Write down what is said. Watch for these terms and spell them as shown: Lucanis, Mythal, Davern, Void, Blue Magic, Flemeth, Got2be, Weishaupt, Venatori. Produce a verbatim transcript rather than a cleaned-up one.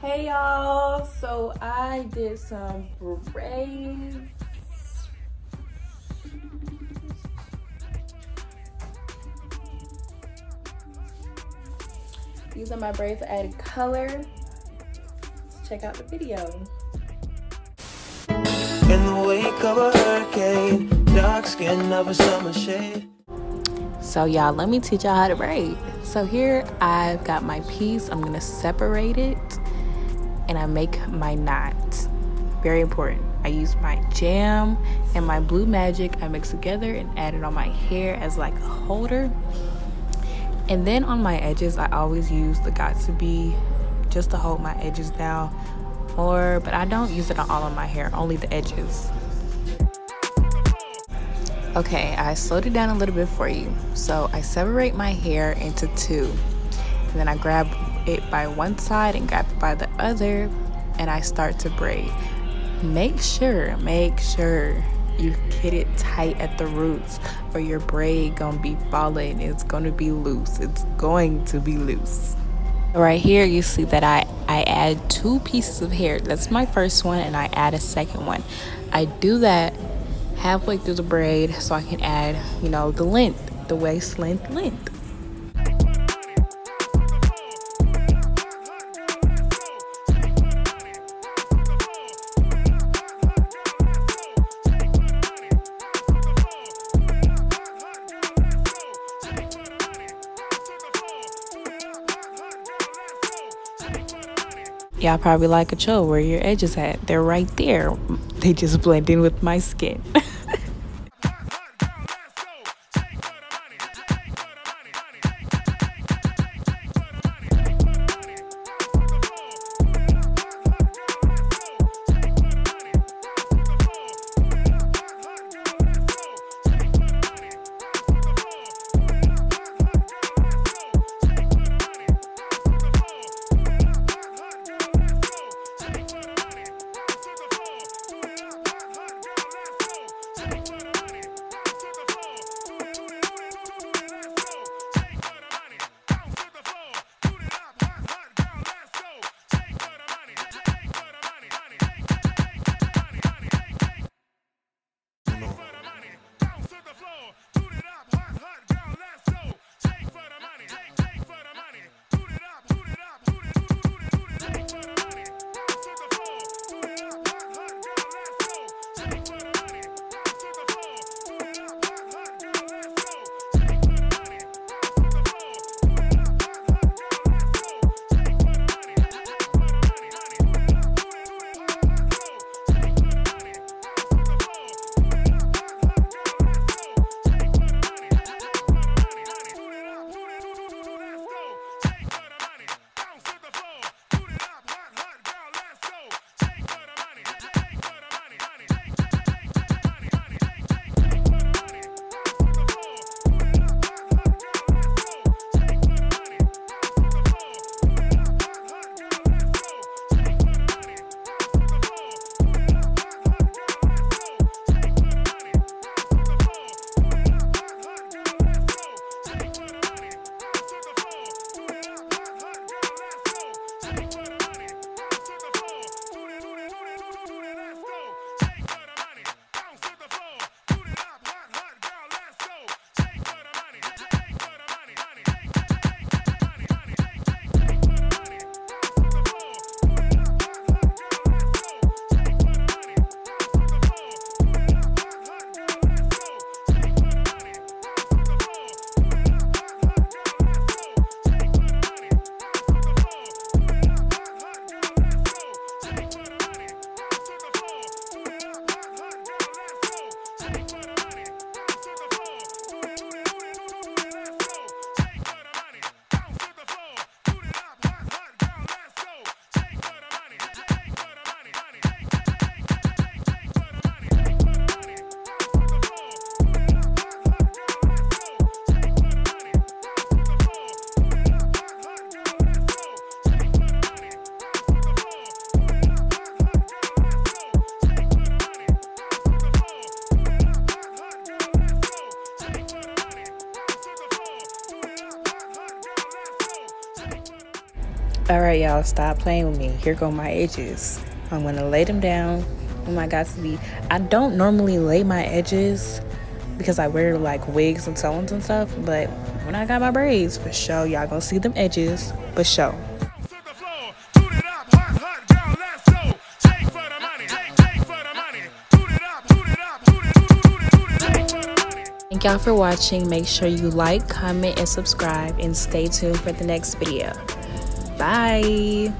Hey y'all, so I did some braids. These are my braids that added color. Let's check out the video. In the wake of a hurricane, dark skin of a summer shade. So y'all, let me teach y'all how to braid. So here I've got my piece. I'm gonna separate it and I make my knots. Very important. I use my jam and my Blue Magic. I mix together and add it on my hair as like a holder. And then on my edges, I always use the got to be just to hold my edges down more, but I don't use it on all of my hair, only the edges. Okay, I slowed it down a little bit for you. So I separate my hair into two, and then I grab it by one side and grab it by the other, and I start to braid. Make sure, make sure you get it tight at the roots, or your braid gonna be falling. It's gonna be loose. It's going to be loose. Right here, you see that I, I add two pieces of hair. That's my first one, and I add a second one. I do that halfway through the braid so I can add, you know, the length, the waist length length. Y'all probably like a chill where your edges at. They're right there. They just blend in with my skin. alright y'all, stop playing with me, here go my edges. I'm gonna lay them down on my Got to be. I don't normally lay my edges because I wear like wigs and sew-ins and stuff, but when I got my braids, for sure y'all gonna see them edges, for sure. Thank y'all for watching. Make sure you like, comment, and subscribe, and stay tuned for the next video. Bye.